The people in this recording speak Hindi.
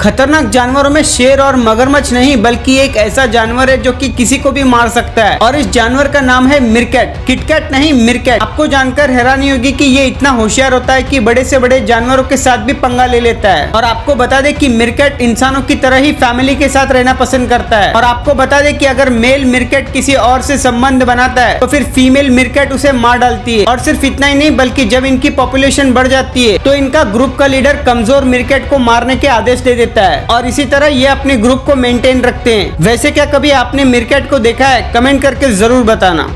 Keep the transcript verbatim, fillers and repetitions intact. खतरनाक जानवरों में शेर और मगरमच्छ नहीं बल्कि एक ऐसा जानवर है जो कि किसी को भी मार सकता है और इस जानवर का नाम है मीरकैट। किटकैट नहीं, मीरकैट। आपको जानकर हैरानी होगी कि ये इतना होशियार होता है कि बड़े से बड़े जानवरों के साथ भी पंगा ले लेता है। और आपको बता दे कि मीरकैट इंसानों की तरह ही फैमिली के साथ रहना पसंद करता है। और आपको बता दे कि अगर मेल मीरकैट किसी और से संबंध बनाता है तो फिर फीमेल मीरकैट उसे मार डालती है। और सिर्फ इतना ही नहीं बल्कि जब इनकी पॉपुलेशन बढ़ जाती है तो इनका ग्रुप का लीडर कमजोर मीरकैट को मारने के आदेश दे देता है है और इसी तरह ये अपने ग्रुप को मेंटेन रखते हैं। वैसे क्या कभी आपने मीरकैट को देखा है? कमेंट करके जरूर बताना।